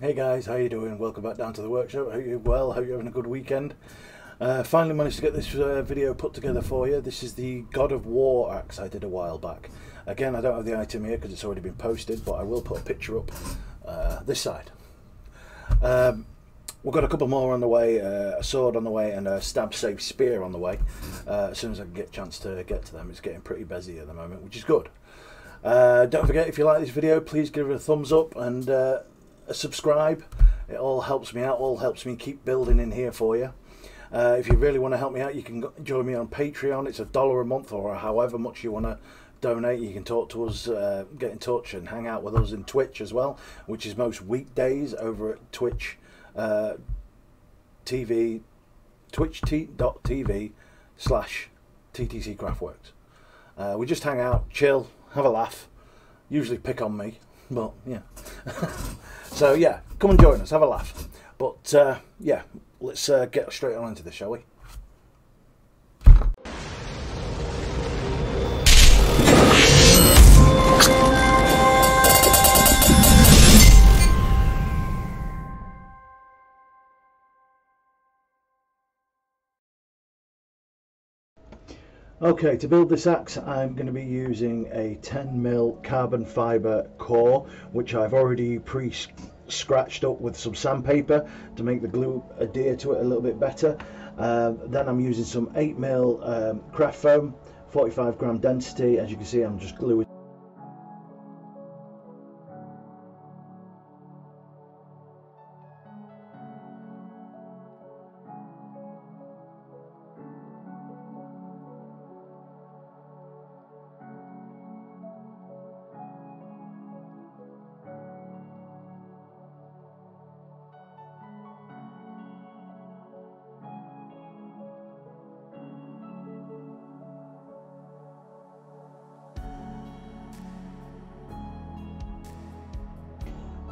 Hey guys, how you doing? Welcome back down to the workshop. Hope you're well, hope you're having a good weekend. Finally managed to get this video put together for you. This is the God of War axe I did a while back. Again, I don't have the item here because it's already been posted, but I will put a picture up this side. We've got a couple more on the way, a sword on the way and a stab safe spear on the way. As soon as I can get a chance to get to them. It's getting pretty busy at the moment, which is good. Don't forget, if you like this video, please give it a thumbs up and subscribe. It all helps me out, all helps me keep building in here for you. If you really want to help me out, you can join me on Patreon. It's $1 a month or however much you want to donate. You can talk to us, get in touch and hang out with us in Twitch as well, which is most weekdays over at Twitch TV, twitch.tv/TTC Craftworks. We just hang out, chill, have a laugh, usually pick on me, but yeah. So yeah, come and join us, have a laugh. But yeah, let's get straight on into this, shall we? Okay, to build this axe I'm going to be using a 10mm carbon fibre core, which I've already pre-scratched up with some sandpaper to make the glue adhere to it a little bit better. Then I'm using some 8mm craft foam, 45 gram density. As you can see, I'm just gluing.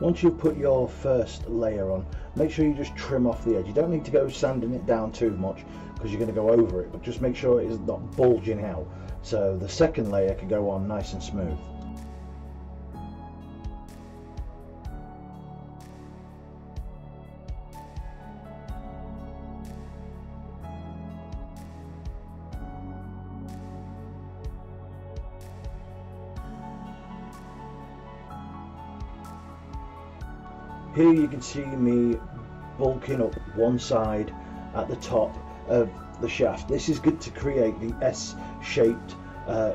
Once you've put your first layer on, make sure you just trim off the edge. You don't need to go sanding it down too much because you're going to go over it, but just make sure it's not bulging out so the second layer can go on nice and smooth. Here you can see me bulking up one side at the top of the shaft. This is good to create the S-shaped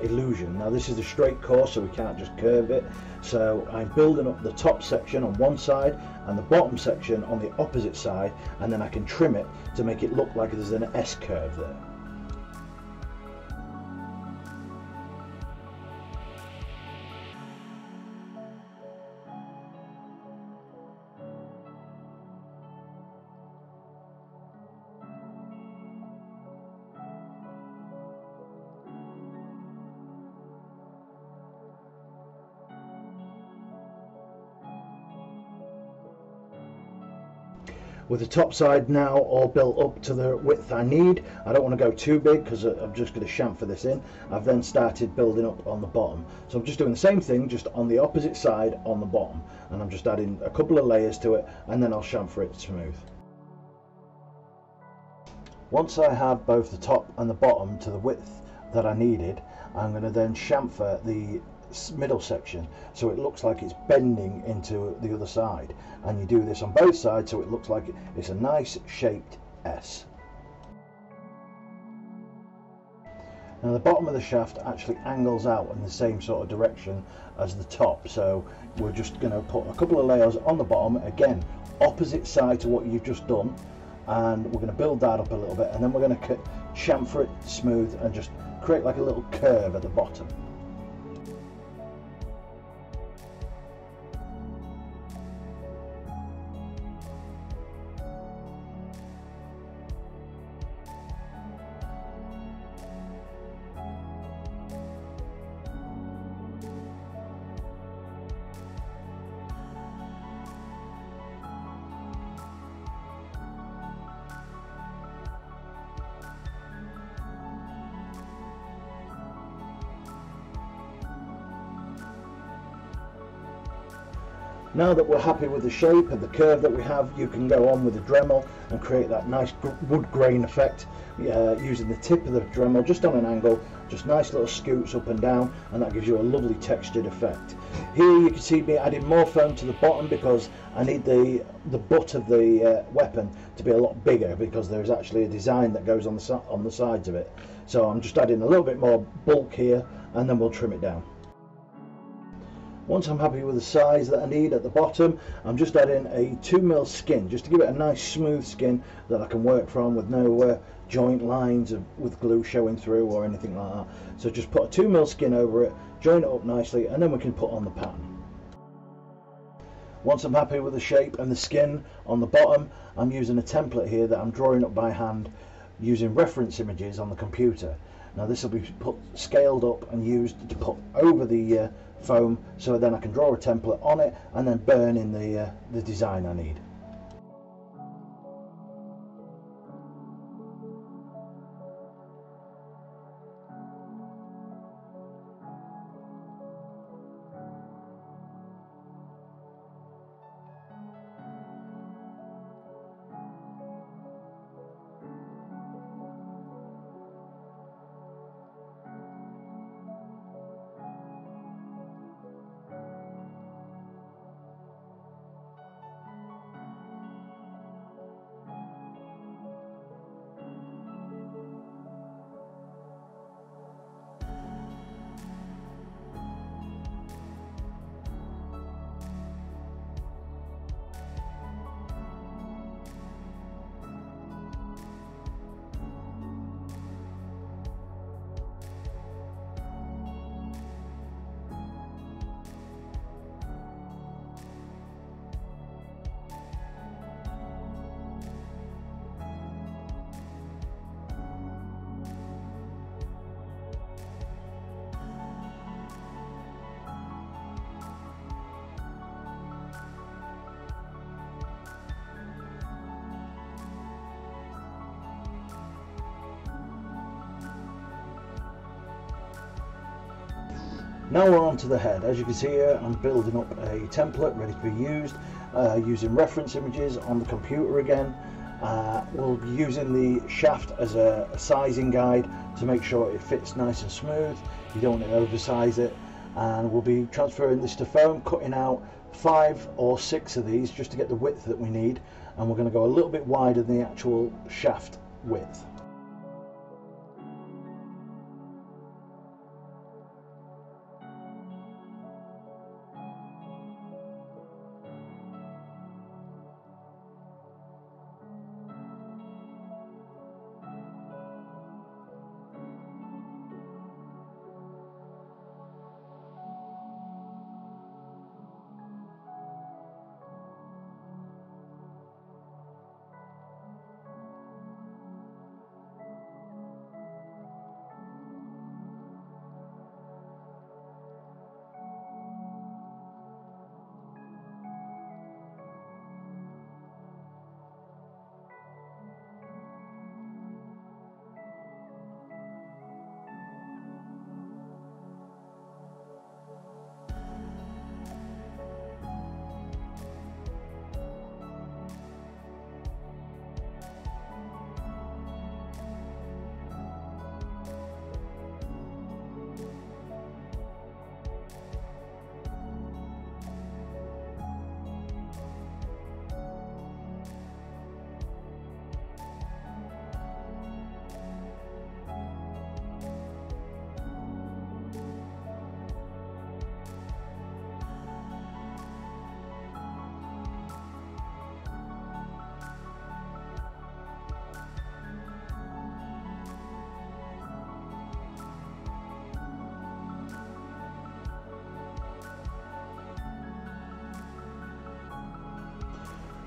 illusion. Now this is a straight core, so we can't just curve it. So I'm building up the top section on one side and the bottom section on the opposite side, and then I can trim it to make it look like there's an S-curve there. With the top side now all built up to the width I need, I don't want to go too big because I'm just going to chamfer this in. I've then started building up on the bottom. So I'm just doing the same thing, just on the opposite side on the bottom. And I'm just adding a couple of layers to it and then I'll chamfer it smooth. Once I have both the top and the bottom to the width that I needed, I'm going to then chamfer the middle section so it looks like it's bending into the other side, and you do this on both sides so it looks like it's a nice shaped S. Now the bottom of the shaft actually angles out in the same sort of direction as the top, so we're just going to put a couple of layers on the bottom, again opposite side to what you've just done, and we're going to build that up a little bit, and then we're going to chamfer it smooth and just create like a little curve at the bottom. Now that we're happy with the shape and the curve that we have, you can go on with the Dremel and create that nice wood grain effect using the tip of the Dremel just on an angle, just nice little scoots up and down, and that gives you a lovely textured effect. Here you can see me adding more foam to the bottom because I need the butt of the weapon to be a lot bigger, because there's actually a design that goes on the sides of it. So I'm just adding a little bit more bulk here, and then we'll trim it down. Once I'm happy with the size that I need at the bottom, I'm just adding a 2mm skin just to give it a nice smooth skin that I can work from with no joint lines with glue showing through or anything like that. So just put a 2mm skin over it, join it up nicely, and then we can put on the pattern. Once I'm happy with the shape and the skin on the bottom, I'm using a template here that I'm drawing up by hand using reference images on the computer. Now this will be scaled up and used to put over the foam, so then I can draw a template on it and then burn in the design I need. Now we're on to the head. As you can see here, I'm building up a template ready to be used, using reference images on the computer again. We'll be using the shaft as a sizing guide to make sure it fits nice and smooth. You don't want to oversize it. And we'll be transferring this to foam, cutting out 5 or 6 of these just to get the width that we need. And we're going to go a little bit wider than the actual shaft width.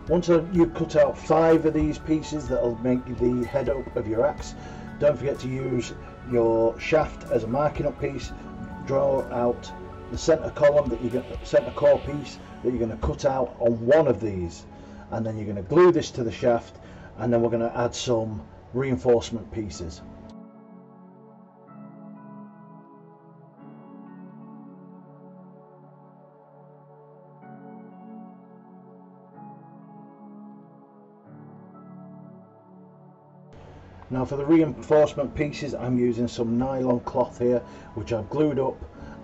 Once you've cut out 5 of these pieces that'll make the head up of your axe, don't forget to use your shaft as a marking up piece. Draw out the centre column that you're going, centre core piece that you're going to cut out on one of these, and then you're going to glue this to the shaft, and then we're going to add some reinforcement pieces. Now for the reinforcement pieces, I'm using some nylon cloth here, which I've glued up,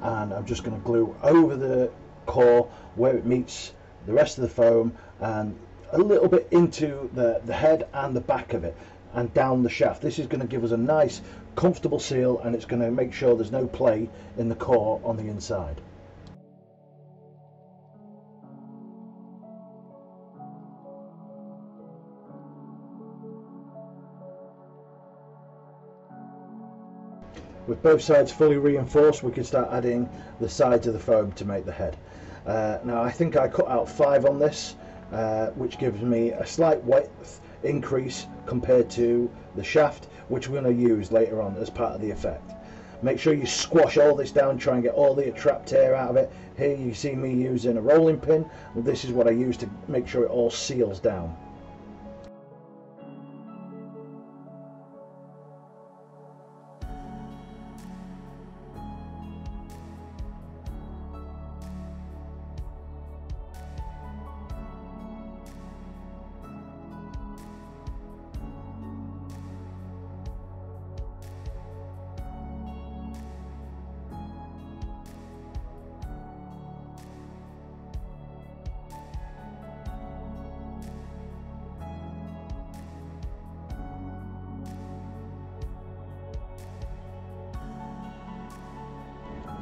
and I'm just going to glue over the core where it meets the rest of the foam, and a little bit into the head and the back of it, and down the shaft. This is going to give us a nice comfortable seal, and it's going to make sure there's no play in the core on the inside. With both sides fully reinforced, we can start adding the sides of the foam to make the head. Now I think I cut out 5 on this, which gives me a slight width increase compared to the shaft, which we're going to use later on as part of the effect. Make sure you squash all this down, try and get all the trapped air out of it. Here you see me using a rolling pin. This is what I use to make sure it all seals down.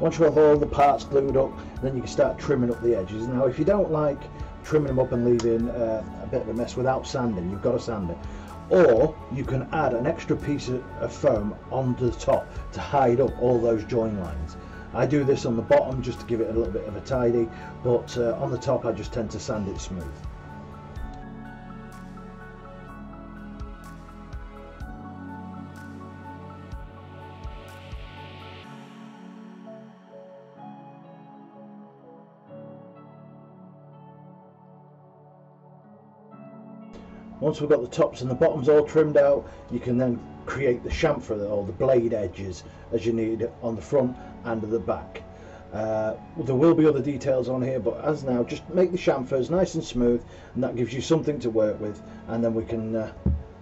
Once you have all the parts glued up, then you can start trimming up the edges. Now if you don't like trimming them up and leaving a bit of a mess without sanding, you've got to sand it. Or you can add an extra piece of foam onto the top to hide up all those join lines. I do this on the bottom just to give it a little bit of a tidy, but on the top I just tend to sand it smooth. Once we've got the tops and the bottoms all trimmed out, you can then create the chamfer or the blade edges as you need on the front and the back. There will be other details on here, but as now, just make the chamfers nice and smooth, and that gives you something to work with, and then we can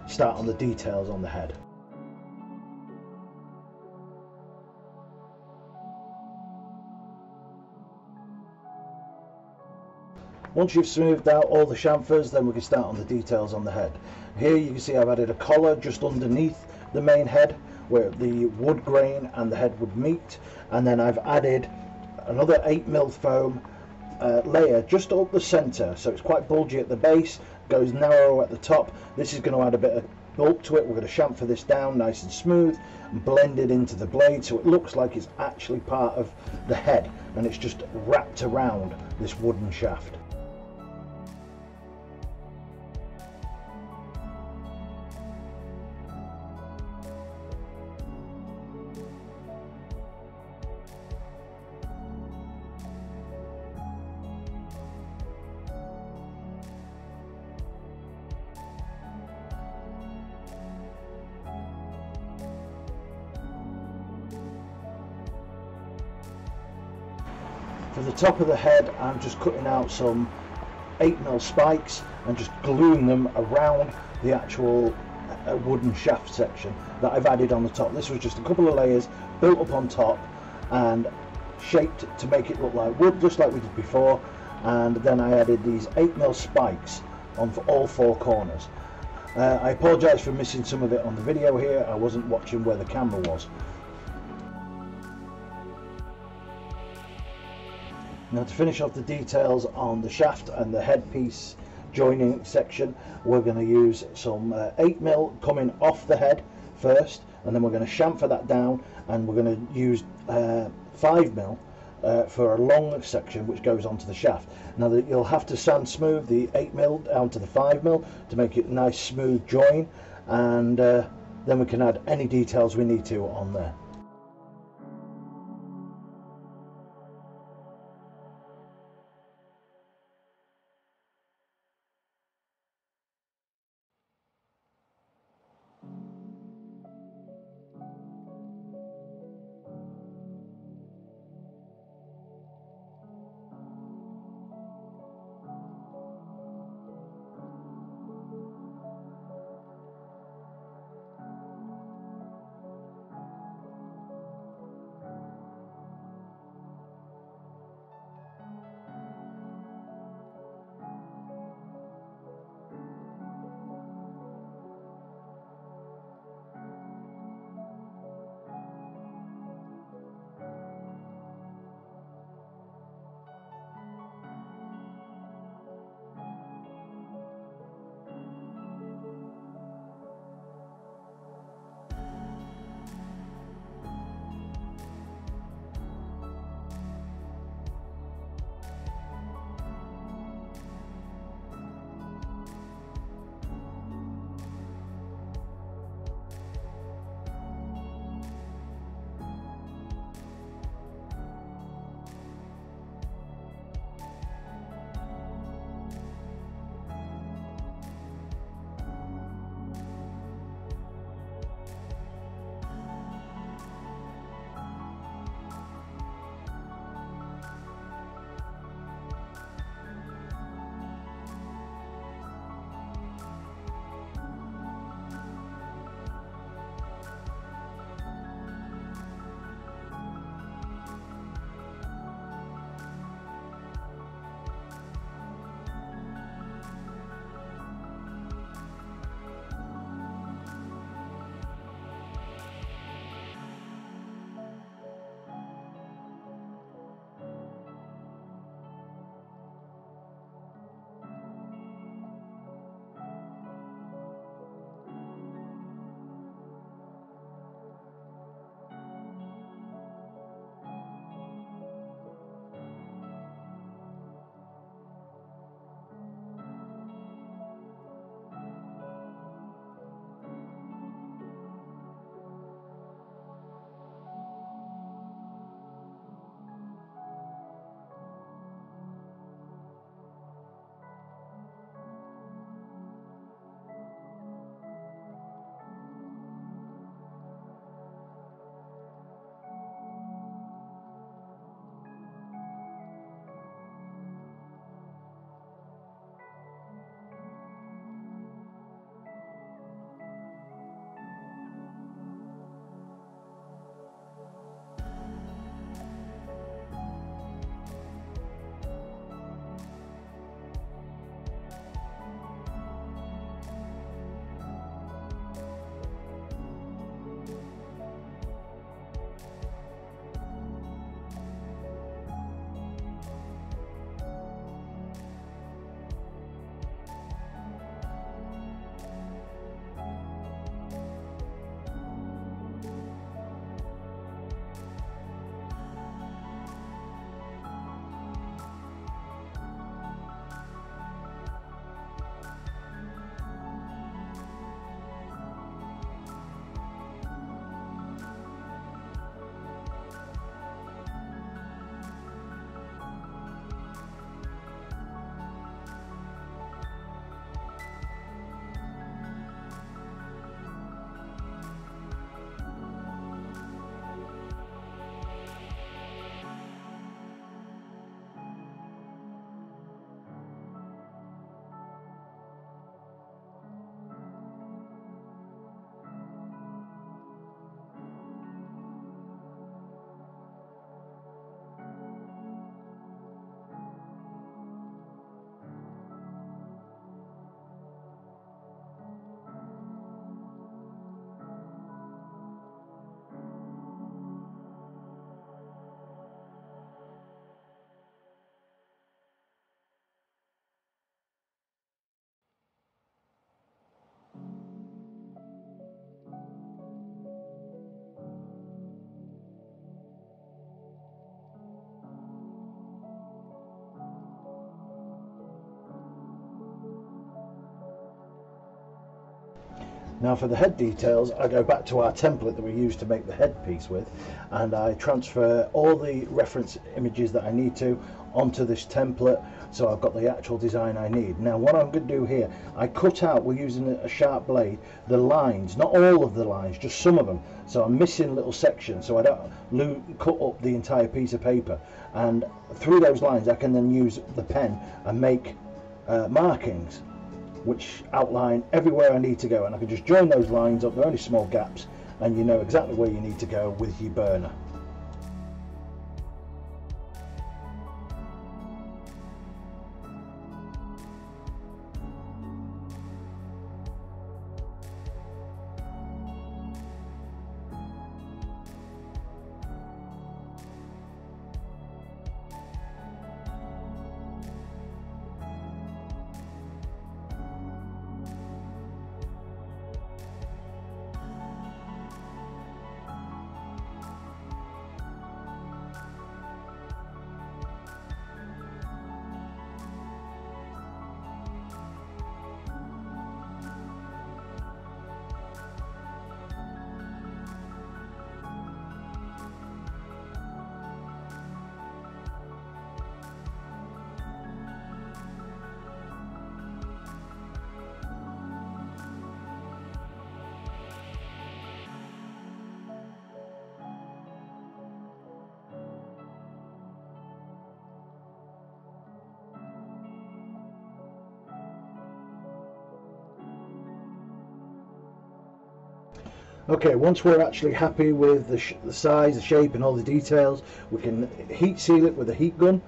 start on the details on the head. Once you've smoothed out all the chamfers, then we can start on the details on the head. Here you can see I've added a collar just underneath the main head where the wood grain and the head would meet, and then I've added another 8mm foam layer just up the centre, so it's quite bulgy at the base, goes narrow at the top. This is going to add a bit of bulk to it. We're going to chamfer this down nice and smooth and blend it into the blade so it looks like it's actually part of the head and it's just wrapped around this wooden shaft. For the top of the head, I'm just cutting out some 8mm spikes and just gluing them around the actual wooden shaft section that I've added on the top. This was just a couple of layers built up on top and shaped to make it look like wood, just like we did before, and then I added these 8mm spikes on all 4 corners. I apologise for missing some of it on the video here. I wasn't watching where the camera was. Now to finish off the details on the shaft and the headpiece joining section, we're going to use some 8mm coming off the head first, and then we're going to chamfer that down, and we're going to use 5mm for a long section which goes onto the shaft. Now that you'll have to sand smooth the 8mm down to the 5mm to make it a nice smooth join, and then we can add any details we need to on there. Now for the head details, I go back to our template that we used to make the headpiece with, and I transfer all the reference images that I need to onto this template, so I've got the actual design I need. Now what I'm going to do here, I cut out, we're using a sharp blade, the lines, not all of the lines, just some of them, so I'm missing little sections so I don't cut up the entire piece of paper. And through those lines I can then use the pen and make markings which outline everywhere I need to go, and I can just join those lines up, they're only small gaps, and you know exactly where you need to go with your burner. Okay, once we're actually happy with the size, the shape and all the details, we can heat seal it with a heat gun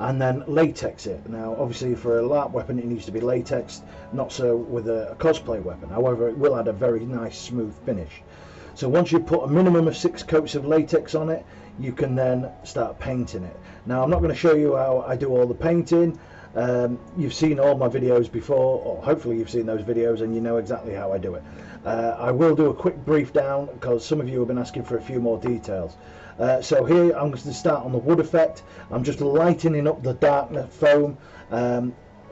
and then latex it. Now obviously for a LARP weapon it needs to be latexed, not so with a cosplay weapon, however it will add a very nice smooth finish. So once you put a minimum of 6 coats of latex on it, you can then start painting it. Now I'm not going to show you how I do all the painting. You've seen all my videos before, or hopefully you've seen those videos and you know exactly how I do it. I will do a quick brief down because some of you have been asking for a few more details. So here I'm going to start on the wood effect. I'm just lightening up the dark foam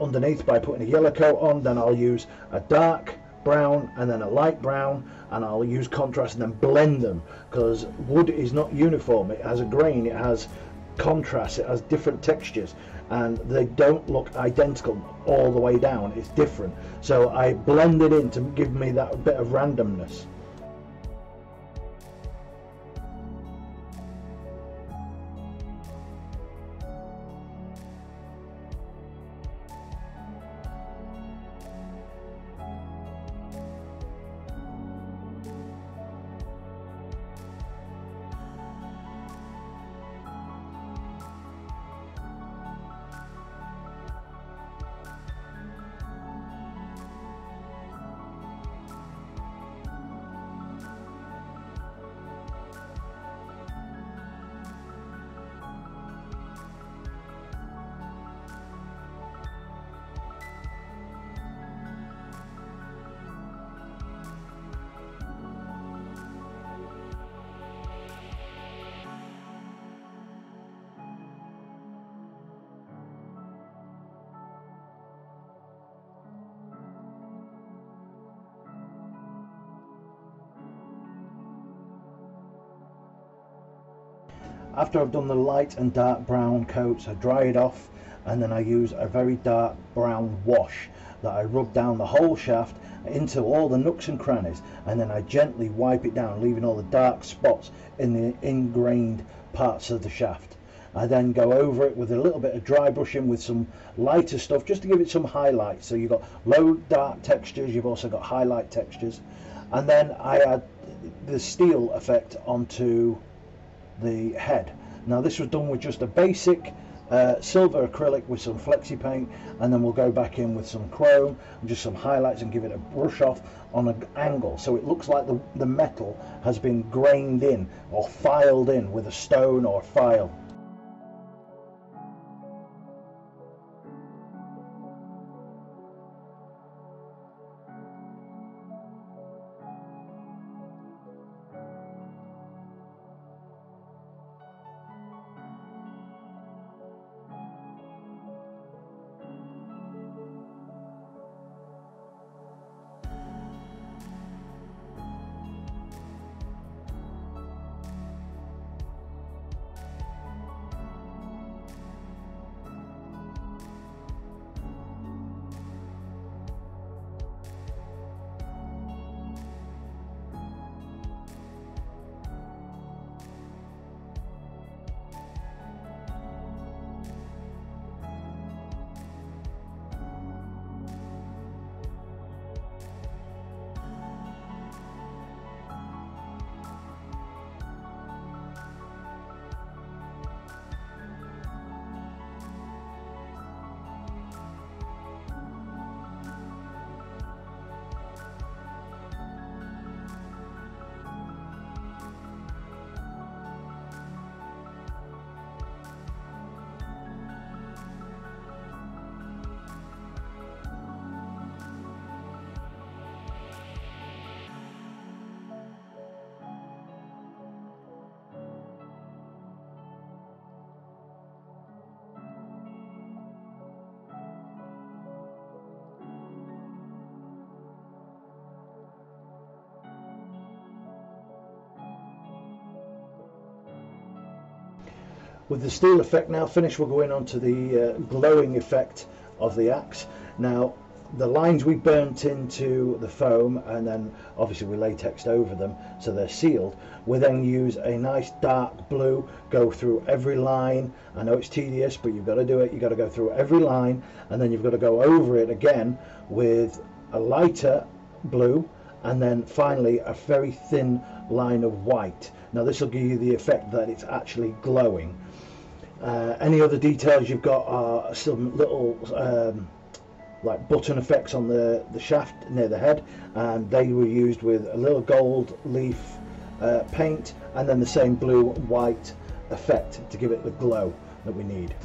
underneath by putting a yellow coat on, then I'll use a dark brown and then a light brown, and I'll use contrast and then blend them, because wood is not uniform, it has a grain, it has contrast, it has different textures, and they don't look identical all the way down, it's different. So I blend it in to give me that bit of randomness. After I've done the light and dark brown coats, I dry it off and then I use a very dark brown wash that I rub down the whole shaft into all the nooks and crannies, and then I gently wipe it down, leaving all the dark spots in the ingrained parts of the shaft. I then go over it with a little bit of dry brushing with some lighter stuff just to give it some highlights. So you've got low dark textures, you've also got highlight textures, and then I add the steel effect onto the head. Now this was done with just a basic silver acrylic with some flexi paint, and then we'll go back in with some chrome and just some highlights and give it a brush off on an angle so it looks like the metal has been grained in or filed in with a stone or a file. With the steel effect now finished, we'll go in onto the glowing effect of the axe. Now, the lines we burnt into the foam, and then obviously we latexed over them so they're sealed. We then use a nice dark blue, go through every line. I know it's tedious, but you've got to do it. You've got to go through every line, and then you've got to go over it again with a lighter blue, and then finally a very thin line of white. Now this will give you the effect that it's actually glowing. Any other details you've got are some little like button effects on the shaft near the head, and they were used with a little gold leaf paint, and then the same blue white effect to give it the glow that we need.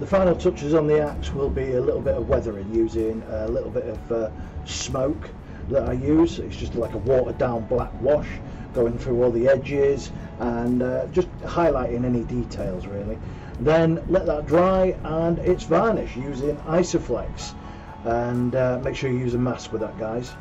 The final touches on the axe will be a little bit of weathering using a little bit of smoke that I use. It's just like a watered down black wash going through all the edges and just highlighting any details really. Then let that dry and it's varnished using Isoflex, and make sure you use a mask with that, guys.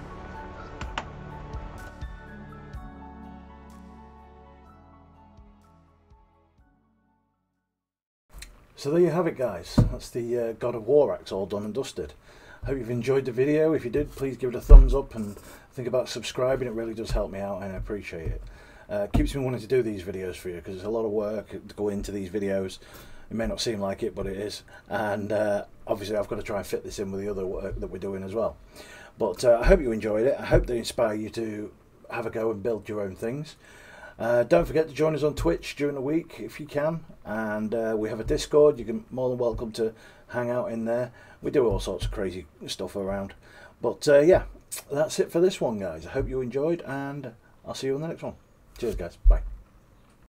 So there you have it, guys. That's the God of War axe all done and dusted. I hope you've enjoyed the video. If you did, please give it a thumbs up and think about subscribing. It really does help me out and I appreciate it. Keeps me wanting to do these videos for you because it's a lot of work to go into these videos. It may not seem like it, but it is. And obviously I've got to try and fit this in with the other work that we're doing as well. But I hope you enjoyed it. I hope they inspire you to have a go and build your own things. Don't forget to join us on Twitch during the week if you can, and we have a Discord. You're more than welcome to hang out in there. We do all sorts of crazy stuff around, but yeah, that's it for this one, guys. I hope you enjoyed, and I'll see you in the next one. Cheers, guys. Bye.